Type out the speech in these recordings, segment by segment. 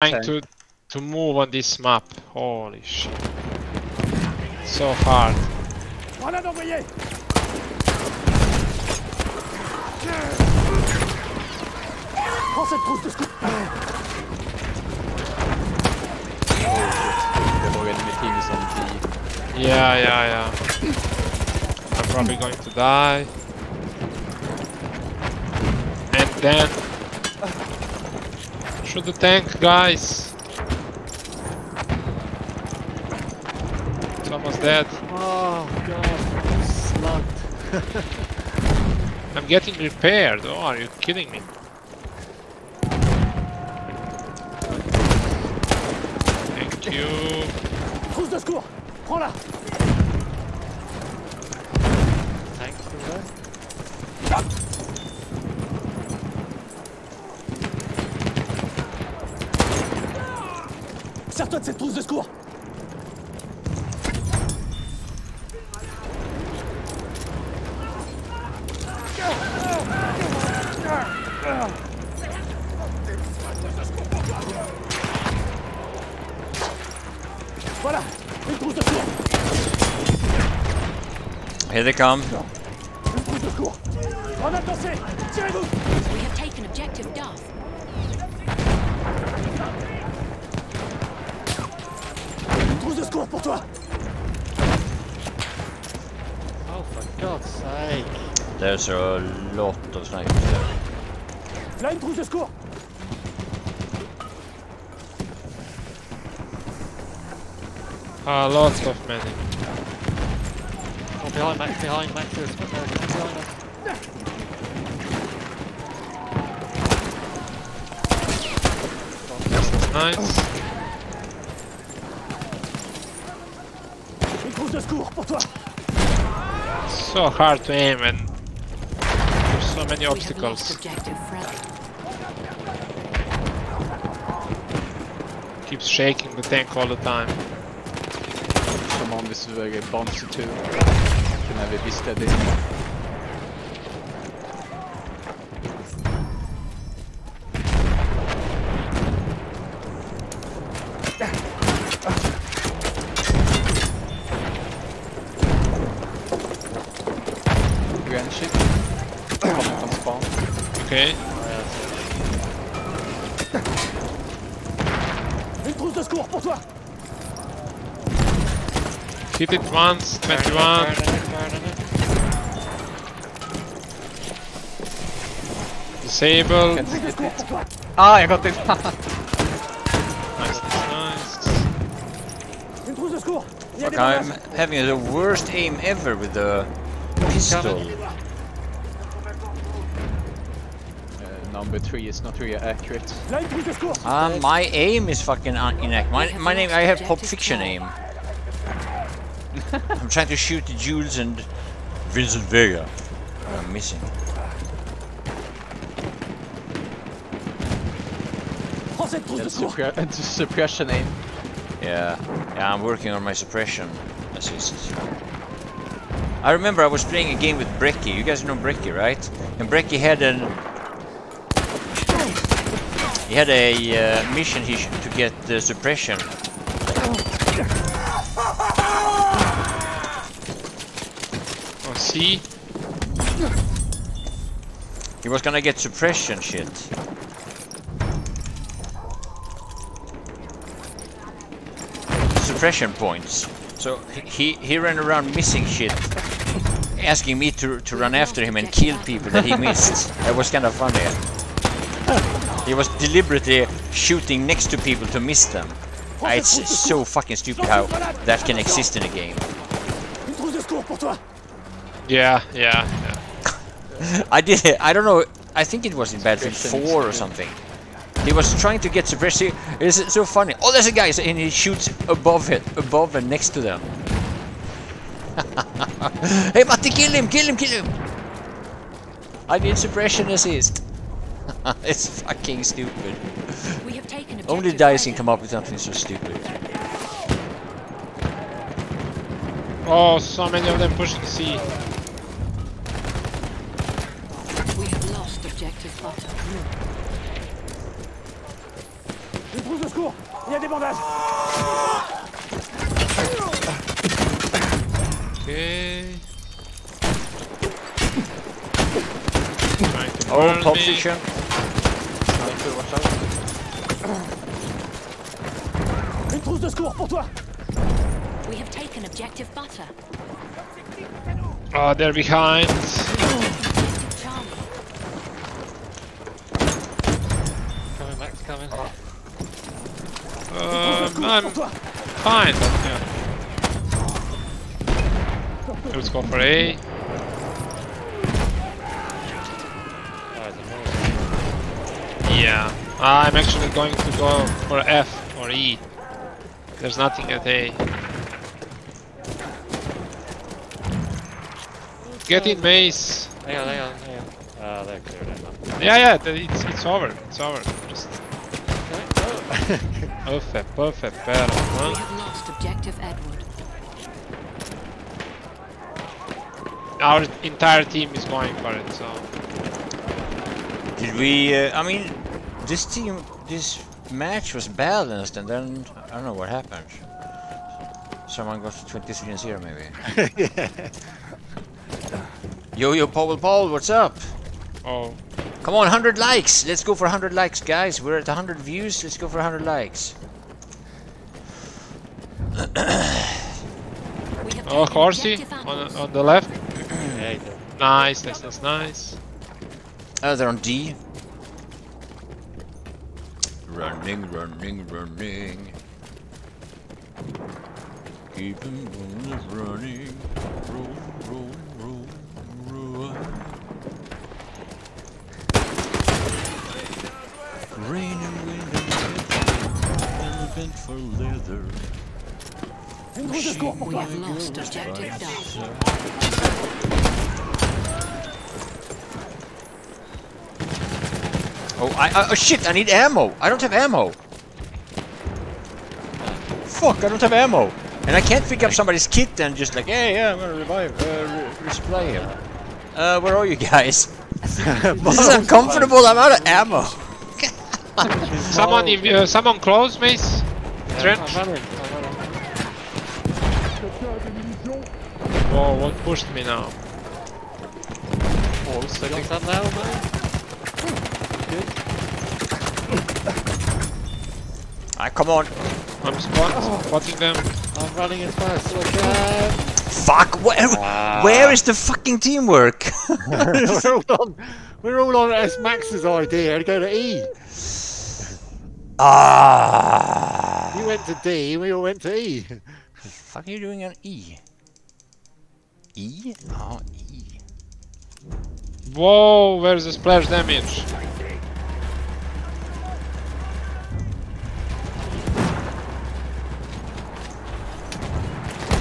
Trying to move on this map. Holy shit. So hard. Yeah. I'm probably going to die. And then shoot the tank, guys. It's almost dead. Oh god, I'm slugged. I'm getting repaired. Oh, are you kidding me? Thank you. Trousse de secours. Prends-la. Thanks for that. Sers-toi de cette trousse de secours. Voilà, une trousse de secours. Here they come. Une trousse de secours. En avancée, tirez-vous. We have taken objective Duff. De secours pour toi. Oh for God's sake. There's a lot of snipers there. Là une trousse de secours. Lots of men. Oh, behind Max, there's one there, behind us. Nice. So hard to aim and there's so many obstacles. Keeps shaking the tank all the time. Come on, this is a bounce too. Can never be steady. Okay. Une trousse de secours pour toi. Hit it once, 21. Disable. Ah, I got it. Nice. Une trousse de secours. Fuck, I'm having the worst aim ever with the pistol. Number 3 is not really accurate. My aim is fucking inaccurate. My name, I have Pulp Fiction aim. I'm trying to shoot Jules and Vincent Vega. I'm missing. That's suppression aim. Yeah, I'm working on my suppression assists. I remember I was playing a game with Brecky. You guys know Brecky, right? And Brecky had a mission to get the suppression. Oh, see? He was gonna get suppression shit. Suppression points. So he ran around missing shit, asking me to run after him and kill people that he missed. That was kind of funny. He was deliberately shooting next to people to miss them. It's so fucking stupid how that can exist in a game. Yeah. I did it. I don't know. I think it was in Battlefield 4 or something. He was trying to get suppressed. It's so funny. Oh, there's a guy, and he shoots above and next to them. Hey, Matti, kill him! I did suppression assist. It's fucking stupid. We have taken only DICE can come up with something so stupid. Oh, so many of them pushing C. We have lost objective. secours! Il y a des bandages! Ok... Oh, top position! Une trousse de secours pour toi! We have taken objective butter. Oh, they're behind! Coming, Max, coming. I'm fine. Yeah. Let's go for A. Yeah, I'm actually going to go for F or E. There's nothing at A. Get in maze. Hang on. They're cleared out. Yeah, it's over. It's over. Just. Perfect battle, huh? We have lost objective Edward. Our entire team is going for it, so. Did we? I mean, this match was balanced, and then I don't know what happened. Someone got to 23 and 0, maybe. Yo, Paul, what's up? Oh. Come on, 100 likes! Let's go for 100 likes, guys. We're at 100 views, let's go for 100 likes. Oh, Horsey, on the left. Nice, that's nice. They're on D. Running. Keep them running. Roll. Rain and wind and bent for leather. We have lost objective done. Oh, oh shit, I need ammo. I don't have ammo. Fuck, I don't have ammo. And I can't pick up somebody's kit and just like, hey, yeah, I'm gonna resupply him. Where are you guys? This is uncomfortable, I'm out of ammo. Someone close, mace. Trench. Whoa, what pushed me now? Oh, second that now, man. Alright, come on. I'm spotting them. I'm running as fast as I can. Fuck! Where is the fucking teamwork? We're all on S Max's idea to go to E. You went to D, we all went to E. What the fuck are you doing on E? E? Oh, E. Whoa, where's the splash damage?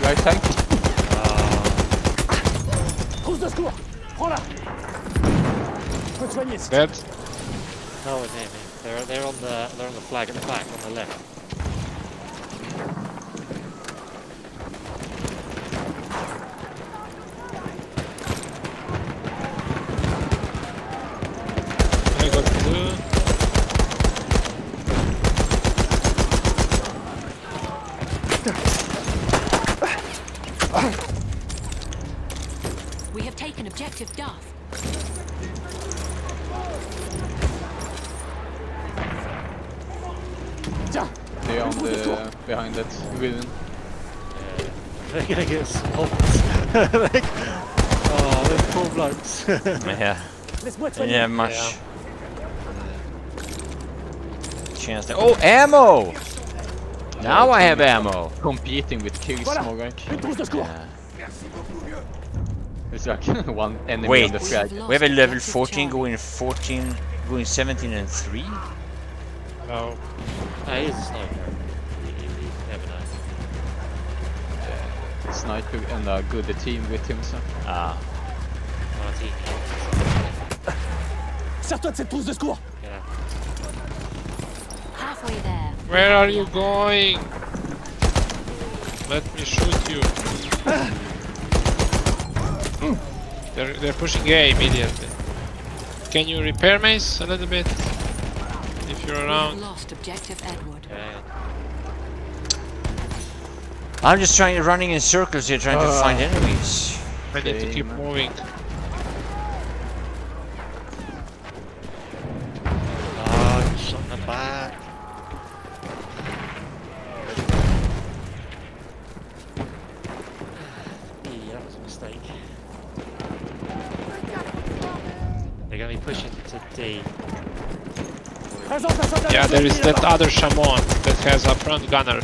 Right side? Trousse de secours! Prends-la! Je peux te soigner si tu veux. No, it's aiming. They're on the flag at the back on the left. I got two. We have taken objective Duff. They are on the behind that villain. They're gonna get swamped. Oh, they're poor blokes. Yeah, much. Chance that. Oh, ammo! Now I have ammo. Competing with kills, Morgan. It's like one enemy on the flag. We have a level 14 going 14, going 17 and 3. No. He is a sniper. He never dies. Yeah, sniper and a good team with him, so. Sers-toi de cette trousse de secours! Yeah. Halfway there. Where are you going? Let me shoot you. They're pushing A immediately. Can you repair mace a little bit? If you're around. Lost objective Edward. Yeah. I'm just trying to running in circles here, trying to find enemies. I need to keep moving. Oh, it's on the back. Yeah, that was a mistake. They're gonna be pushing to D. Yeah, there is that other Shaman that has a front gunner,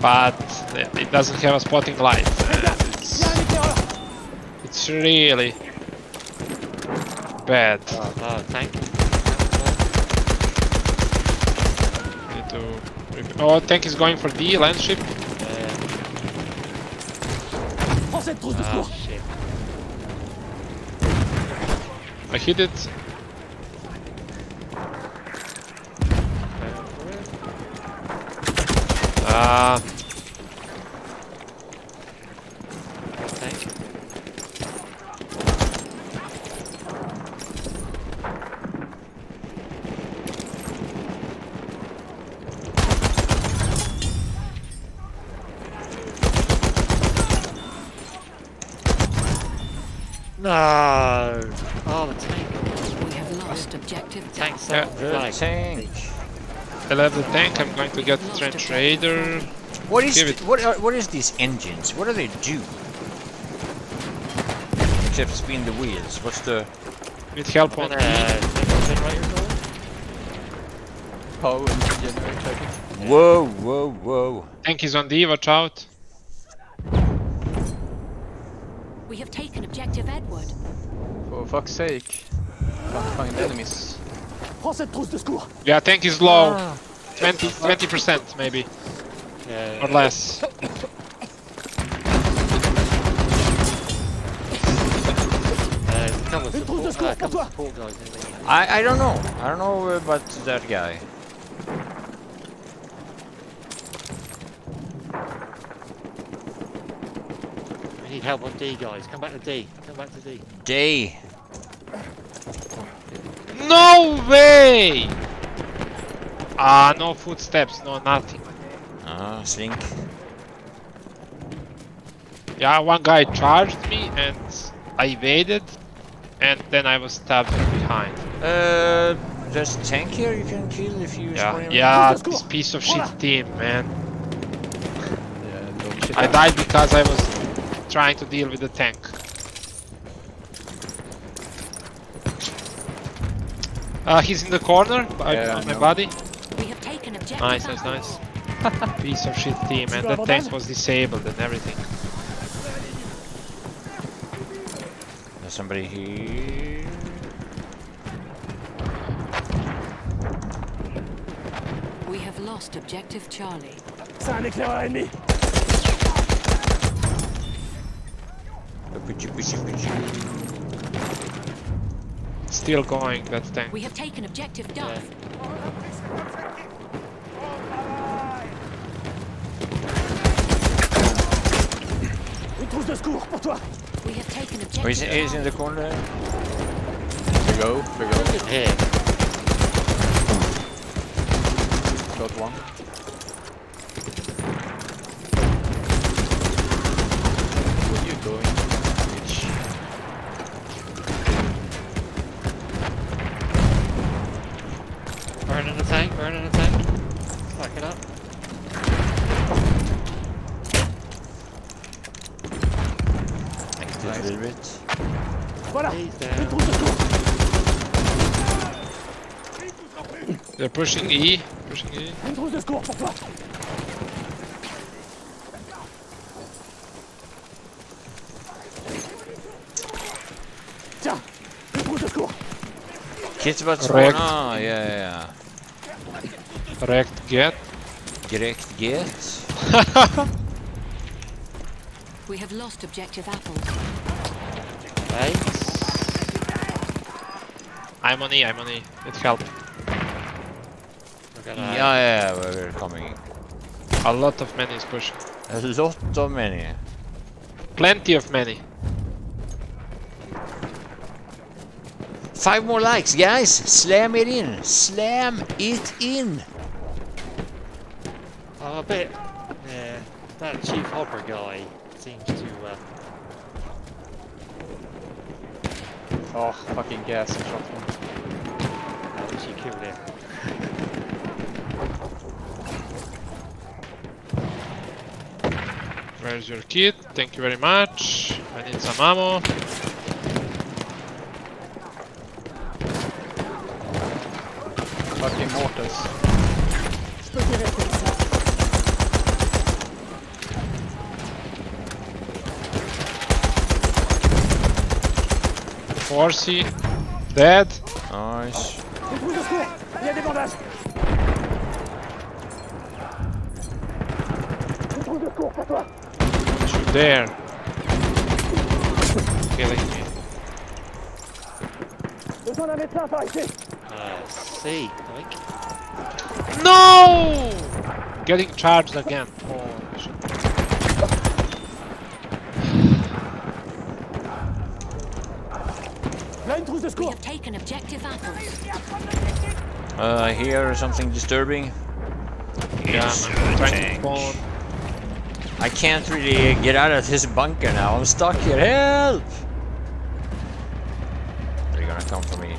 but it doesn't have a spotting light. It's really bad. Oh, tank is going for the land ship. Oh, shit. I hit it. No! Oh, the tank. We have lost objective. Tank's up. Yeah. Tank. I love the tank. I'm going to get the trench raider. What is these engines? What do they do? Except spin the wheels. What's the? With help on generator. Power and generator. Whoa, whoa, whoa! Tank is on D. Watch out. We have taken objective Edward. For fuck's sake! Can't find enemies. Yeah, tank is low. 20% maybe. Yeah. Or less. I don't know. I don't know about that guy. I need help on D, guys. Come back to D. Come back to D. D. No way! Ah, no footsteps, no nothing. Ah, sink. Yeah, one guy charged me and I evaded, and then I was stabbed from behind. There's a tank here you can kill if you... Yeah, this piece of shit team, man. I died because I was trying to deal with the tank. He's in the corner, on my body. We have taken objective. Nice, nice, nice. Piece of shit team, and the tank was disabled and everything. There's somebody here. We have lost objective Charlie. Still going, that tank. We have taken objective Duff. We have taken objective. Oh, he's in the corner. We go. Yeah. Got one. Where are you going? Burn in the tank. Fuck it up. Nice. A little bit. He's down. They're pushing E. Kids about to spawn. Oh, yeah. Direct get. We have lost objective Apple. Nice. I'm on E. It helped. Yeah, we're coming. A lot of many is pushing. A lot of many. Plenty of many. 5 more likes, guys. Slam it in. I'm a bit... yeah, that Chief Hopper guy seems to... oh, fucking gas and shotgun. I wish you killed him. Where's your kit? Thank you very much. I need some ammo. Fucking mortars. Horsey. Dead. Nice. Shoot there. Killing me. See. No! Getting charged again. Oh, shit. We have taken objective apples. I hear something disturbing. Yeah, I'm trying to spawn. I can't really get out of this bunker now. I'm stuck here. Help! They're gonna come for me.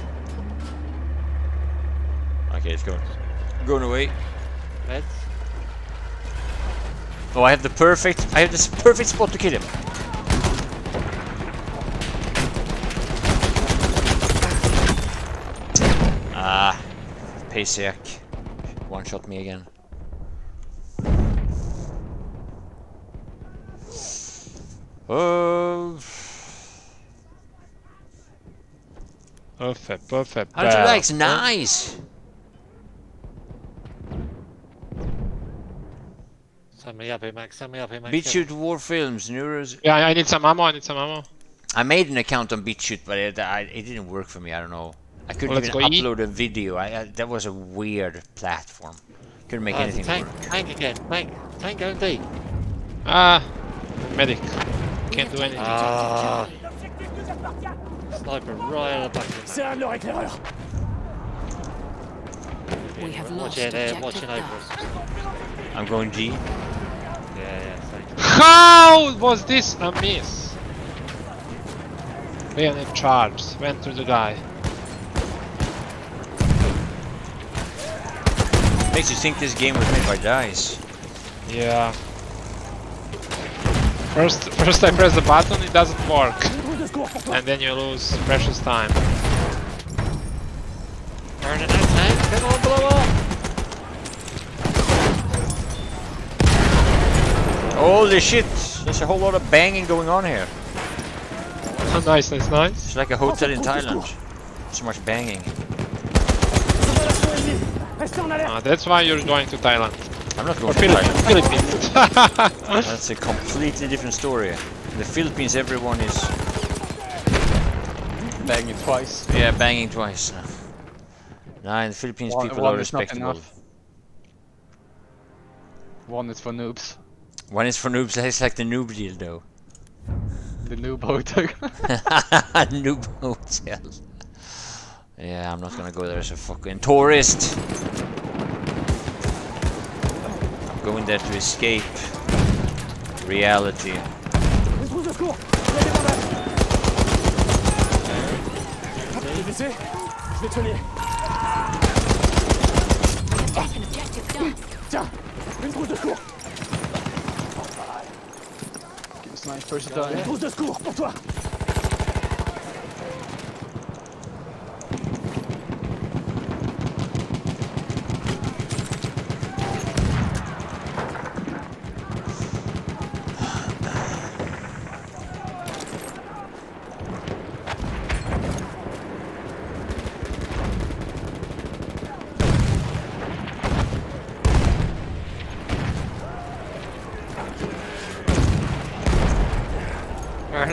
Okay, it's going. I'm going away. What? Oh, I have the perfect. I have this perfect spot to kill him. Ah, Pasiak, one shot me again. Oh. Perfect, perfect. 100 likes, nice. Send me up here, Max. Send me up here, Max. BitChute War Films, Neuros. Yeah, I need some ammo. I need some ammo. I made an account on BitChute, but it didn't work for me. I don't know. I couldn't even upload a video. That was a weird platform. Couldn't make anything work. Tank again. Tank going deep. Ah, medic. Can't do anything. Sniper right on the back. We have lost watching over us. I'm going G. Yeah, thank you. How was this a miss? Bayonet charge, went through the guy. Makes you think this game was made by dice. Yeah. First I press the button, it doesn't work. And then you lose precious time. Turn it out, man. Come on, blow up! Holy shit! There's a whole lot of banging going on here. Oh, nice, nice, nice. It's like a hotel in Thailand. So much banging. That's why you're going to Thailand. I'm not going to Thailand. Philippines. That's a completely different story. In the Philippines, everyone is banging twice. Yeah, banging twice. Nah, in the Philippines, people are respectable. One is for noobs. One is for noobs, it's like the noob deal though. The noob hotel. Noob hotel. Yeah, I'm not gonna go there as a fucking tourist. I'm going there to escape reality. First time.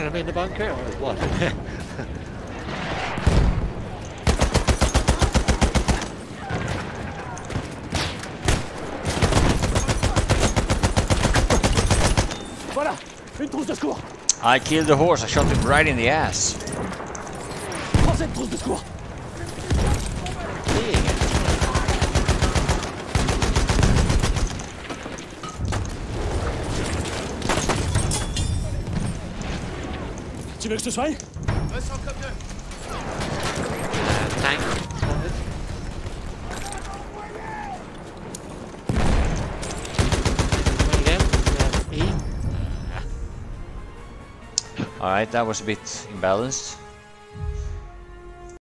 I'm in the bunker or what? I killed the horse, I shot him right in the ass. Do you extra way? Alright, that was a bit imbalanced.